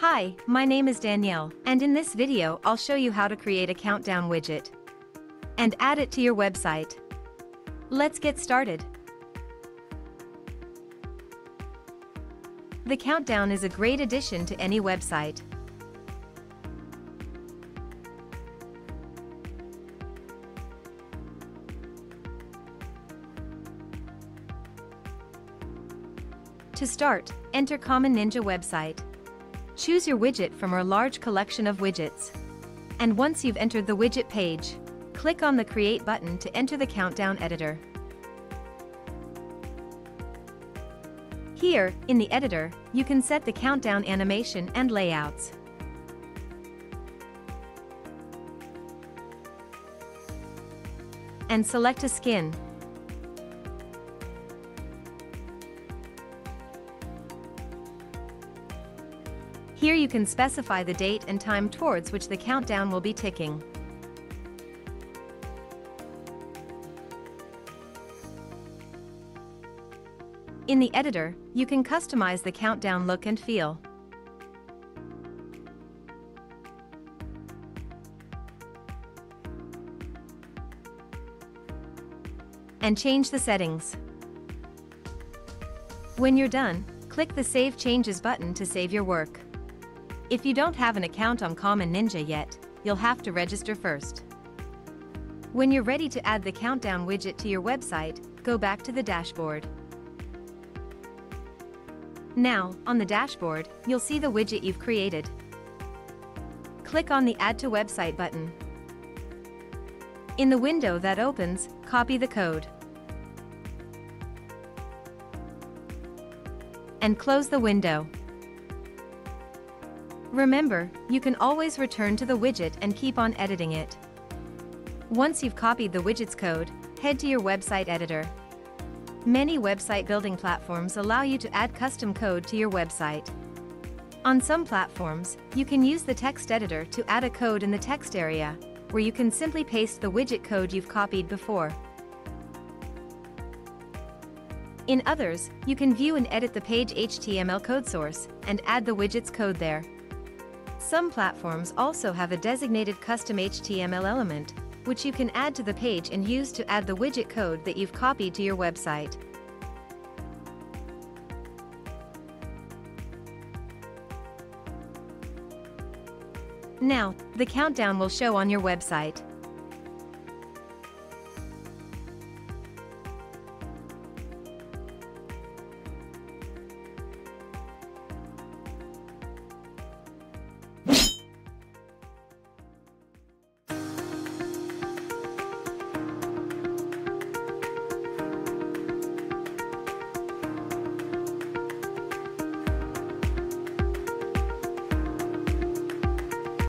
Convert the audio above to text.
Hi, my name is Danielle, and in this video I'll show you how to create a countdown widget and add it to your website. Let's get started. The countdown is a great addition to any website. To start, enter Common Ninja website. Choose your widget from our large collection of widgets. And once you've entered the widget page, click on the Create button to enter the countdown editor. Here, in the editor, you can set the countdown animation and layouts. And select a skin. Here you can specify the date and time towards which the countdown will be ticking. In the editor, you can customize the countdown look and feel. And change the settings. When you're done, click the Save Changes button to save your work. If you don't have an account on Common Ninja yet, you'll have to register first. When you're ready to add the countdown widget to your website, go back to the dashboard. Now, on the dashboard, you'll see the widget you've created. Click on the Add to Website button. In the window that opens, copy the code. And close the window. Remember, you can always return to the widget and keep on editing it. Once you've copied the widget's code, head to your website editor. Many website building platforms allow you to add custom code to your website. On some platforms, you can use the text editor to add a code in the text area, where you can simply paste the widget code you've copied before. In others, you can view and edit the page HTML code source and add the widget's code there. Some platforms also have a designated custom HTML element, which you can add to the page and use to add the widget code that you've copied to your website. Now, the countdown will show on your website.